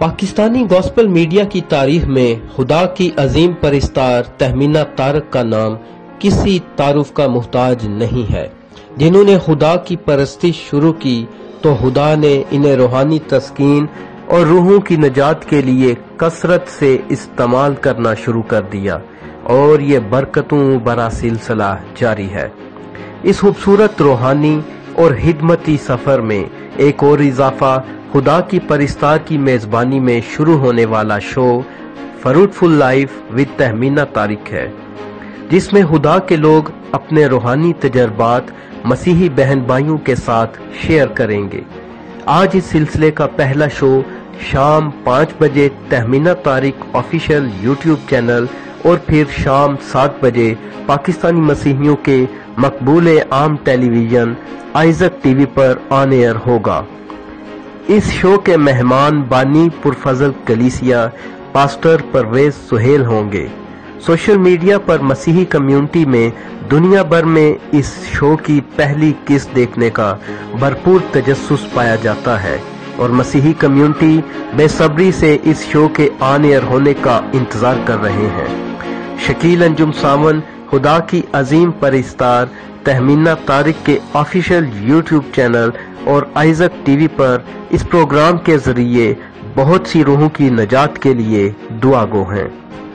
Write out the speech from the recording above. Pakistani gospel media की तारीख में खुदा की अजीम परिस्तार तहमीना तारक का नाम किसी तारुफ का मुहताज नहीं है। जिन्होंने खुदा की परस्तिश शुरू की तो खुदा ने इन्हें रूहानी तस्कीन और रूहों की निजात के लिए कसरत से इस्तेमाल करना शुरू कर दिया और ये बरकतों बरा सिलसिला जारी है। इस खूबसूरत रूहानी और हिदमती सफर में एक और इजाफा खुदा की परिस्तार की मेजबानी में शुरू होने वाला show fruitful life with Tahmina Tariq है, जिसमें खुदा के लोग अपने रूहानी तजर्बात मसीही बहन भाइयों के साथ शेयर करेंगे। आज इस सिलसिले का पहला शो शाम 5 बजे Tahmina Tariq official YouTube channel और फिर शाम 7 बजे पाकिस्तानी मसीहियों के मकबूल आम टेलीविजन आइजक टीवी पर ऑन एयर होगा। इस शो के मेहमान बानी पुरफजल कलीसिया पास्टर परवेज सुहेल होंगे। सोशल मीडिया पर मसीही कम्युनिटी में दुनिया भर में इस शो की पहली किस्त देखने का भरपूर तजस्सुस पाया जाता है और मसीही कम्युनिटी बेसब्री से इस शो के ऑन एयर होने का इंतजार कर रहे हैं। शकील अंजुम सावन खुदा की अजीम परिस्तार तहमीना तारिक के ऑफिशियल यूट्यूब चैनल और आइजक टीवी पर इस प्रोग्राम के जरिए बहुत सी रूहों की निजात के लिए दुआगो हैं।